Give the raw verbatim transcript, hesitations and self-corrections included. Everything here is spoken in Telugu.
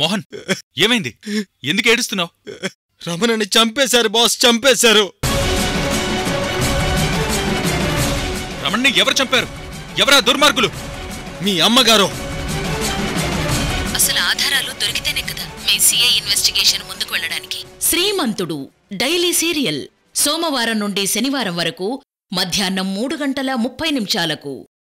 మోహన్ ఏమైంది? ఎందుకు ఏడుస్తున్నావ్? రమణని చంపేశారు బాస్, చంపేశారు. రమణని ఎవరు చంపారు? ఎవరా దుర్మార్గులు? మీ అమ్మగారు. అసలు ఆధారాలు దొరికితేనే కదా మీ సిఐ ఇన్వెస్టిగేషన్ ముందుకు వెళ్ళడానికి. శ్రీమంతుడు డైలీ సీరియల్ సోమవారం నుండి శనివారం వరకు మధ్యాహ్నం మూడు గంటల ముప్పై నిమిషాలకు